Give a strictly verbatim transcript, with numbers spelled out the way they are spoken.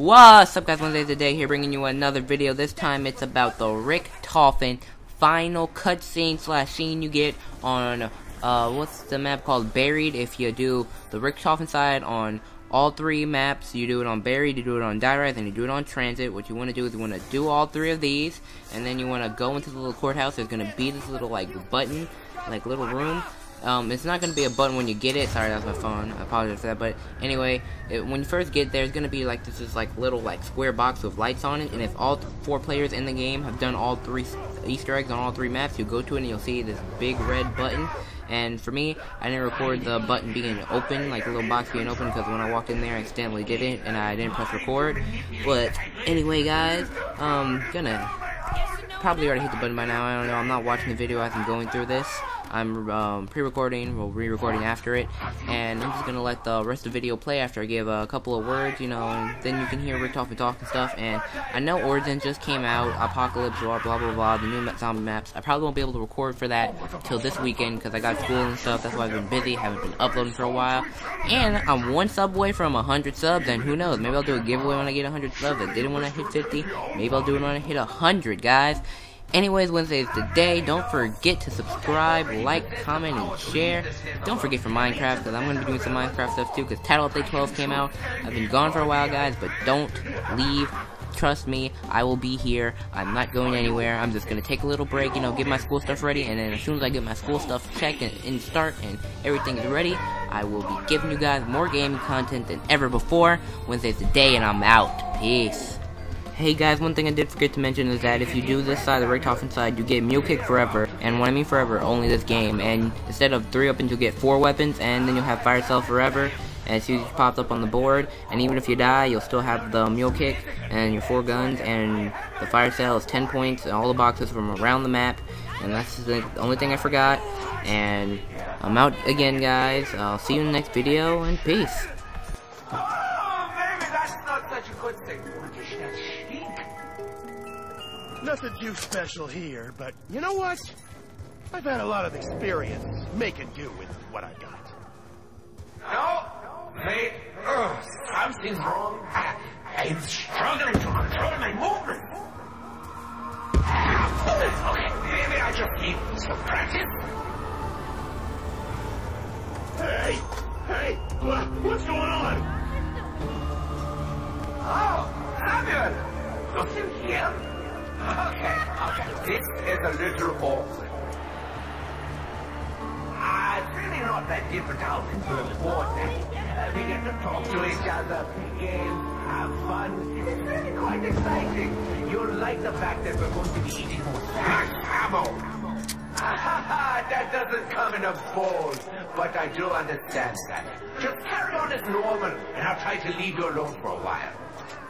What's up, guys? Wednesday today here, bringing you another video. This time it's about the Richtofen final cutscene slash scene you get on uh what's the map called, Buried. If you do the Richtofen side on all three maps, you do it on Buried, you do it on Die Rise, and you do it on Transit. What you want to do is you want to do all three of these, and then you want to go into the little courthouse. There's gonna be this little like button, like little room. Um, it's not going to be a button when you get it. Sorry, that's my phone. I apologize for that. But anyway, it, when you first get there, it's going to be like this is like little like square box with lights on it. And if all four players in the game have done all three Easter eggs on all three maps, you go to it and you'll see this big red button. And for me, I didn't record the button being open, like the little box being open, because when I walked in there, I accidentally did it and I didn't press record. But anyway, guys, um, gonna probably already hit the button by now. I don't know. I'm not watching the video as I'm going through this. I'm um, pre-recording, well, re-recording after it, and I'm just gonna let the rest of the video play after I give a couple of words, you know, and then you can hear Richtofen talk and stuff. And I know Origins just came out, Apocalypse, blah, blah, blah, blah, the new zombie maps. I probably won't be able to record for that till this weekend, because I got school and stuff. That's why I've been busy, haven't been uploading for a while, and I'm one sub away from one hundred subs, and who knows, maybe I'll do a giveaway when I get one hundred subs. I didn't want to hit fifty, maybe I'll do it when I hit one hundred, guys. Anyways, Wednesday is the day. Don't forget to subscribe, like, comment, and share. Don't forget for Minecraft, because I'm going to be doing some Minecraft stuff too, because Title Update twelve came out. I've been gone for a while, guys, but don't leave. Trust me, I will be here. I'm not going anywhere. I'm just going to take a little break, you know, get my school stuff ready, and then as soon as I get my school stuff checked and, and start and everything is ready, I will be giving you guys more gaming content than ever before. Wednesday is the day, and I'm out. Peace. Hey guys, one thing I did forget to mention is that if you do this side, the Richtofen side, you get Mule Kick forever. And when I mean forever, only this game. And instead of three weapons, you'll get four weapons, and then you'll have Fire Cell forever. And as you pops up on the board, and even if you die, you'll still have the Mule Kick and your four guns, and the Fire Cell is ten points, and all the boxes from around the map. And that's the only thing I forgot. And I'm out again, guys. I'll see you in the next video, and peace. Nothing too special here, but you know what? I've had a lot of experience making do with what I got. No, mate, ugh, something's wrong. I, I'm struggling to control my movement. Okay, maybe I just need some practice. Hey, hey, what, what's going on? Oh, Samuel, you're still here? Okay, okay, this is a little awkward. Uh, it's really not that different how things were before. Uh, we get to talk to each other, play games, have fun. It's really quite exciting. You'll like the fact that we're going to be eating more snacks. Ammo! That doesn't come in a bowl, but I do understand that. Just carry on as normal, and I'll try to leave you alone for a while.